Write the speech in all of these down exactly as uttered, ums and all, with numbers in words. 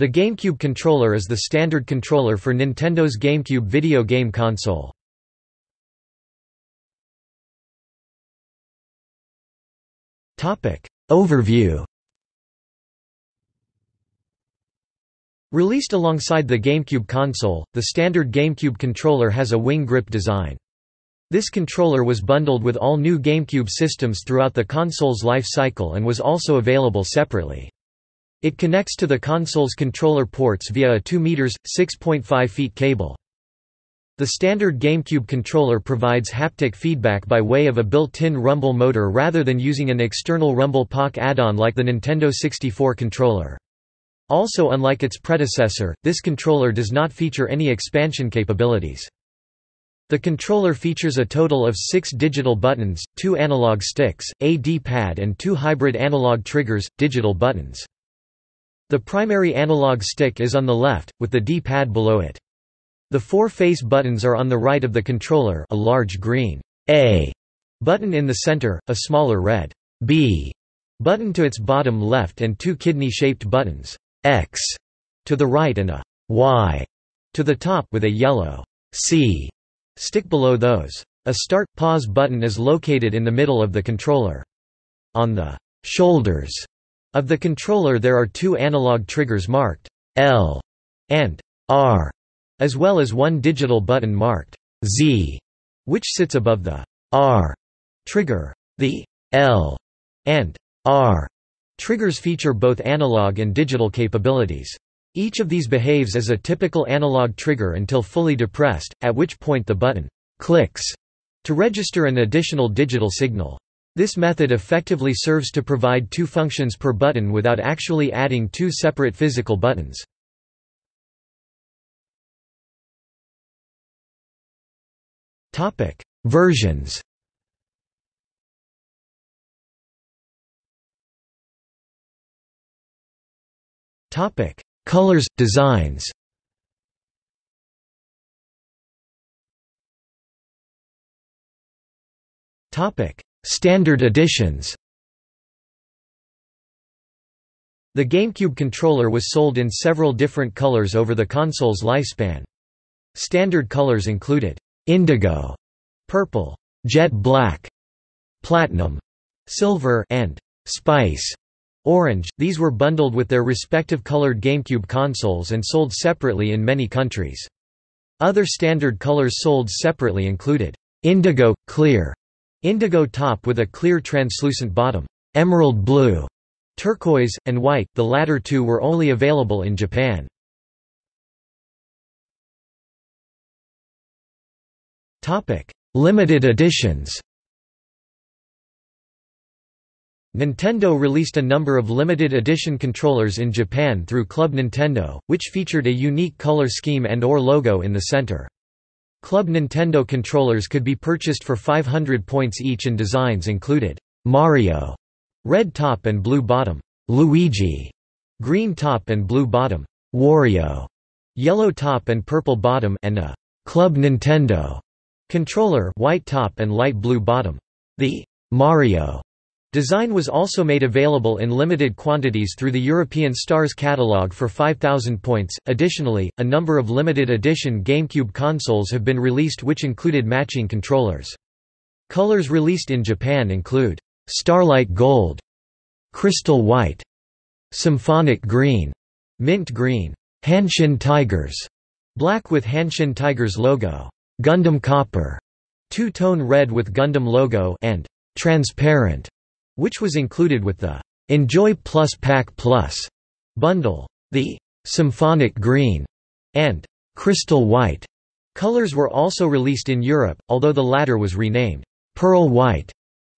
The GameCube controller is the standard controller for Nintendo's GameCube video game console. Overview. Released alongside the GameCube console, the standard GameCube controller has a wing grip design. This controller was bundled with all new GameCube systems throughout the console's life cycle and was also available separately. It connects to the console's controller ports via a two meters, six point five feet cable. The standard GameCube controller provides haptic feedback by way of a built-in rumble motor rather than using an external rumble pack add-on like the Nintendo sixty-four controller. Also, unlike its predecessor, this controller does not feature any expansion capabilities. The controller features a total of six digital buttons, two analog sticks, a D-pad and two hybrid analog triggers, digital buttons. The primary analog stick is on the left, with the D-pad below it. The four face buttons are on the right of the controller, a large green A button in the center, a smaller red B button to its bottom left and two kidney-shaped buttons, X to the right and a Y to the top, with a yellow C stick below those. A start-pause button is located in the middle of the controller. On the shoulders of the controller there are two analog triggers marked L and R, as well as one digital button marked Z, which sits above the R trigger. The L and R triggers feature both analog and digital capabilities. Each of these behaves as a typical analog trigger until fully depressed, at which point the button clicks to register an additional digital signal. This method effectively serves to provide two functions per button without actually adding two separate physical buttons. Topic: Versions. Topic: Colors, designs. Topic: Standard editions. The GameCube controller was sold in several different colors over the console's lifespan. Standard colors included indigo, purple, jet black, platinum, silver, and spice orange. These were bundled with their respective colored GameCube consoles and sold separately in many countries. Other standard colors sold separately included indigo, clear, indigo top with a clear translucent bottom, emerald blue, turquoise, and white. The latter two were only available in Japan. Topic: Limited editions. Nintendo released a number of limited edition controllers in Japan through Club Nintendo, which featured a unique color scheme and/or logo in the center. Club Nintendo controllers could be purchased for five hundred points each, and designs included Mario, red top and blue bottom, Luigi, green top and blue bottom, Wario, yellow top and purple bottom, and a Club Nintendo controller, white top and light blue bottom. The Mario design was also made available in limited quantities through the European Stars catalog for five thousand points. Additionally, a number of limited edition GameCube consoles have been released which included matching controllers. Colors released in Japan include Starlight Gold, Crystal White, Symphonic Green, Mint Green, Hanshin Tigers, Black with Hanshin Tigers logo, Gundam Copper, Two-Tone Red with Gundam logo, and Transparent, which was included with the Enjoy Plus Pack Plus bundle. The Symphonic Green and Crystal White colors were also released in Europe, although the latter was renamed Pearl White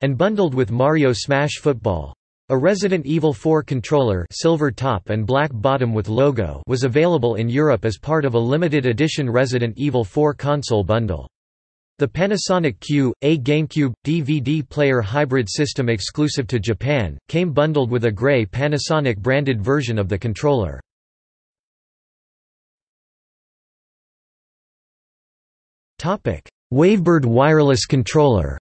and bundled with Mario Smash Football. A Resident Evil four controller, silver top and black bottom with logo, was available in Europe as part of a limited edition Resident Evil four console bundle. The Panasonic Q, a GameCube D V D player hybrid system exclusive to Japan, came bundled with a gray Panasonic branded version of the controller. Topic: WaveBird wireless controller.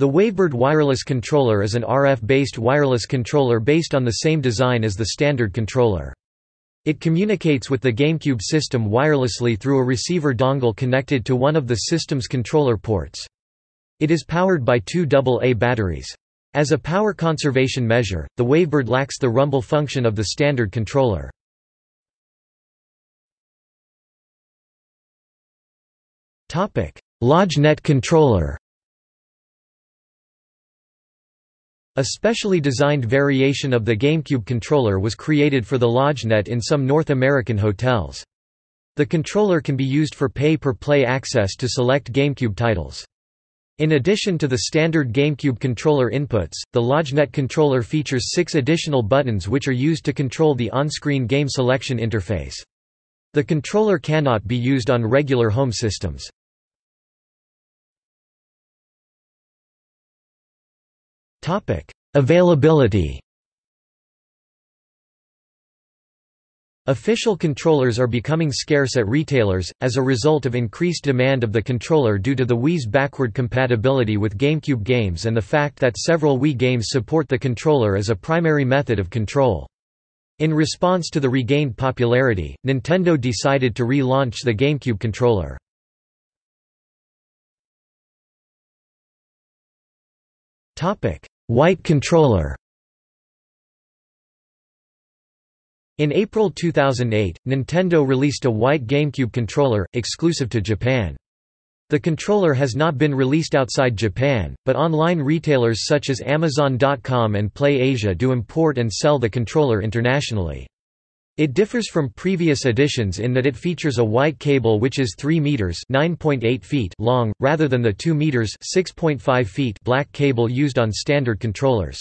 The WaveBird wireless controller is an R F-based wireless controller based on the same design as the standard controller. It communicates with the GameCube system wirelessly through a receiver dongle connected to one of the system's controller ports. It is powered by two double A batteries. As a power conservation measure, the WaveBird lacks the rumble function of the standard controller. LodgeNet controller. A specially designed variation of the GameCube controller was created for the LodgeNet in some North American hotels. The controller can be used for pay-per-play access to select GameCube titles. In addition to the standard GameCube controller inputs, the LodgeNet controller features six additional buttons which are used to control the on-screen game selection interface. The controller cannot be used on regular home systems. Availability. Official controllers are becoming scarce at retailers, as a result of increased demand of the controller due to the Wii's backward compatibility with GameCube games and the fact that several Wii games support the controller as a primary method of control. In response to the regained popularity, Nintendo decided to relaunch the GameCube controller. White controller. In April two thousand eight, Nintendo released a white GameCube controller, exclusive to Japan. The controller has not been released outside Japan, but online retailers such as Amazon dot com and PlayAsia do import and sell the controller internationally. It differs from previous editions in that it features a white cable which is three meters (nine point eight feet) long, rather than the two meters (six point five feet) black cable used on standard controllers.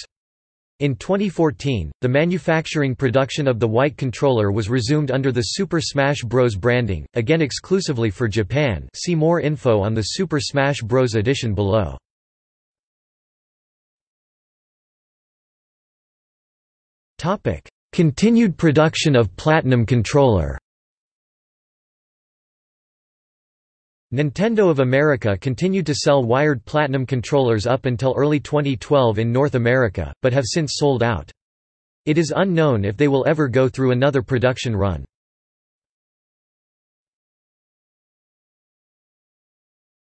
In twenty fourteen, the manufacturing production of the white controller was resumed under the Super Smash Bros. Branding, again exclusively for Japan. See more info on the Super Smash Bros. Edition below. Topic: Continued production of Platinum controller. Nintendo of America continued to sell wired Platinum controllers up until early twenty twelve in North America, but have since sold out. It is unknown if they will ever go through another production run.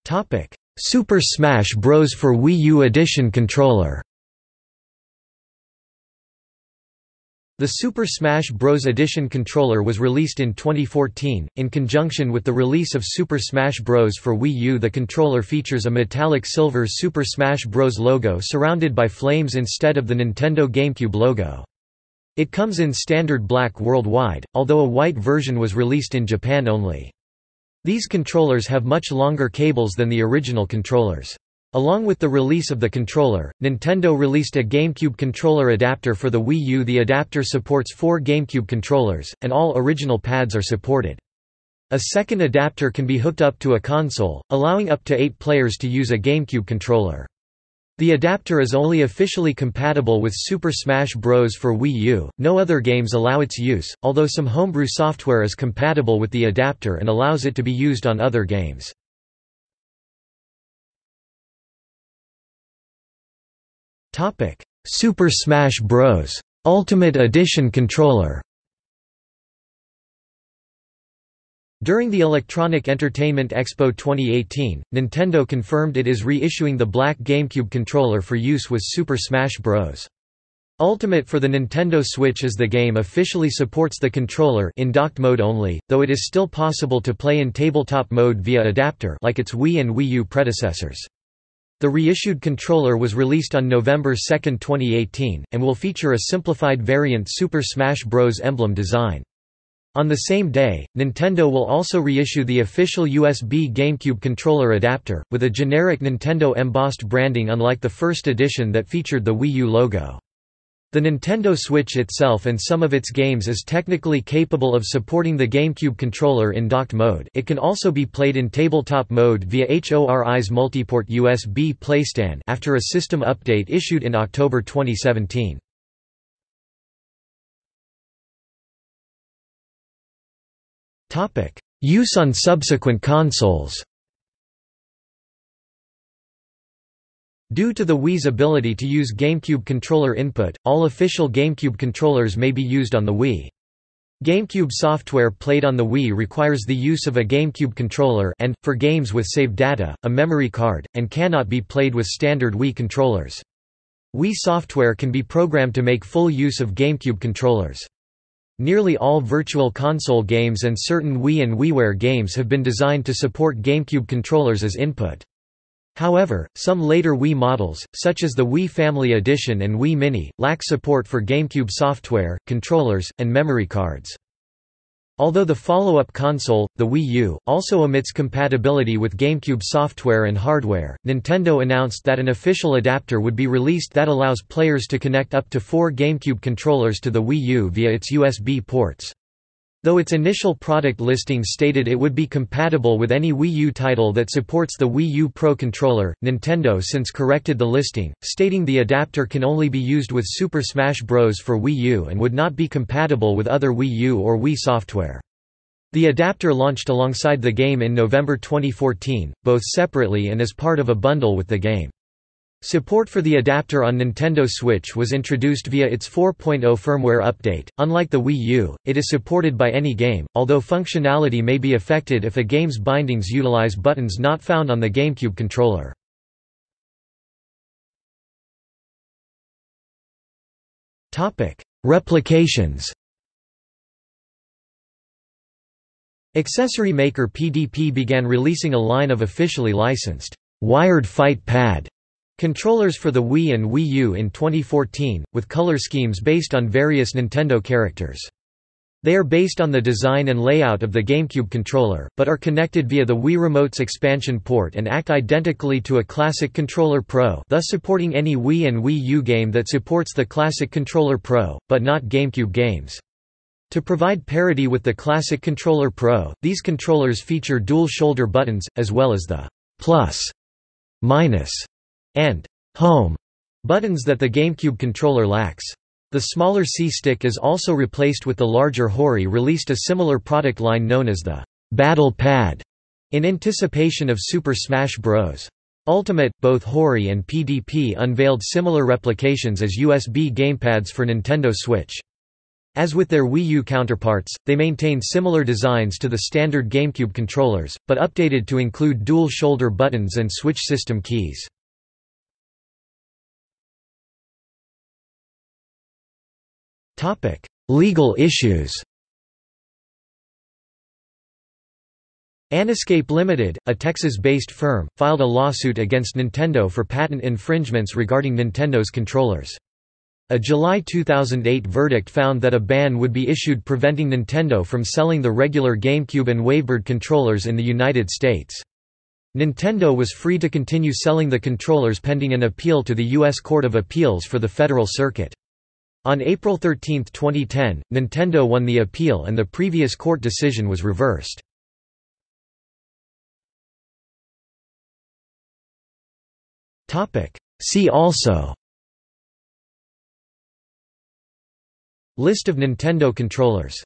Topic: Super Smash Bros. For Wii U Edition controller. The Super Smash Bros. Edition controller was released in twenty fourteen. In conjunction with the release of Super Smash Bros. For Wii U, the controller features a metallic silver Super Smash Bros. Logo surrounded by flames instead of the Nintendo GameCube logo. It comes in standard black worldwide, although a white version was released in Japan only. These controllers have much longer cables than the original controllers. Along with the release of the controller, Nintendo released a GameCube controller adapter for the Wii U. The adapter supports four GameCube controllers, and all original pads are supported. A second adapter can be hooked up to a console, allowing up to eight players to use a GameCube controller. The adapter is only officially compatible with Super Smash Bros. For Wii U. No other games allow its use, although some homebrew software is compatible with the adapter and allows it to be used on other games. Super Smash Bros. Ultimate Edition controller. During the Electronic Entertainment Expo twenty eighteen, Nintendo confirmed it is reissuing the black GameCube controller for use with Super Smash Bros. Ultimate for the Nintendo Switch, as the game officially supports the controller in docked mode only, though it is still possible to play in tabletop mode via adapter like its Wii and Wii U predecessors. The reissued controller was released on November second twenty eighteen, and will feature a simplified variant Super Smash Bros. Emblem design. On the same day, Nintendo will also reissue the official U S B GameCube controller adapter, with a generic Nintendo embossed branding unlike the first edition that featured the Wii U logo. The Nintendo Switch itself and some of its games is technically capable of supporting the GameCube controller in docked mode. It can also be played in tabletop mode via HORI's multiport U S B playstand after a system update issued in October twenty seventeen. Topic: Use on subsequent consoles. Due to the Wii's ability to use GameCube controller input, all official GameCube controllers may be used on the Wii. GameCube software played on the Wii requires the use of a GameCube controller and, for games with saved data, a memory card, and cannot be played with standard Wii controllers. Wii software can be programmed to make full use of GameCube controllers. Nearly all Virtual Console games and certain Wii and WiiWare games have been designed to support GameCube controllers as input. However, some later Wii models, such as the Wii Family Edition and Wii Mini, lack support for GameCube software, controllers, and memory cards. Although the follow-up console, the Wii U, also omits compatibility with GameCube software and hardware, Nintendo announced that an official adapter would be released that allows players to connect up to four GameCube controllers to the Wii U via its U S B ports. Though its initial product listing stated it would be compatible with any Wii U title that supports the Wii U Pro controller, Nintendo since corrected the listing, stating the adapter can only be used with Super Smash Bros. For Wii U and would not be compatible with other Wii U or Wii software. The adapter launched alongside the game in November twenty fourteen, both separately and as part of a bundle with the game. Support for the adapter on Nintendo Switch was introduced via its four point oh firmware update. Unlike the Wii U, it is supported by any game, although functionality may be affected if a game's bindings utilize buttons not found on the GameCube controller. Topic: Replications. Accessory maker P D P began releasing a line of officially licensed wired fight pad controllers for the Wii and Wii U in twenty fourteen, with color schemes based on various Nintendo characters. They are based on the design and layout of the GameCube controller, but are connected via the Wii Remote's expansion port and act identically to a Classic Controller Pro, thus supporting any Wii and Wii U game that supports the Classic Controller Pro, but not GameCube games. To provide parity with the Classic Controller Pro, these controllers feature dual shoulder buttons, as well as the plus, minus, and home buttons that the GameCube controller lacks. The smaller C-stick is also replaced with the larger. HORI released a similar product line known as the Battle Pad in anticipation of Super Smash Bros. Ultimate. Both HORI and P D P unveiled similar replications as U S B gamepads for Nintendo Switch. As with their Wii U counterparts, they maintain similar designs to the standard GameCube controllers, but updated to include dual shoulder buttons and Switch system keys. Legal issues. Anascape Limited, a Texas-based firm, filed a lawsuit against Nintendo for patent infringements regarding Nintendo's controllers. A July two thousand eight verdict found that a ban would be issued preventing Nintendo from selling the regular GameCube and WaveBird controllers in the United States. Nintendo was free to continue selling the controllers pending an appeal to the U S Court of Appeals for the Federal Circuit. On April thirteenth twenty ten, Nintendo won the appeal and the previous court decision was reversed. See also: List of Nintendo controllers.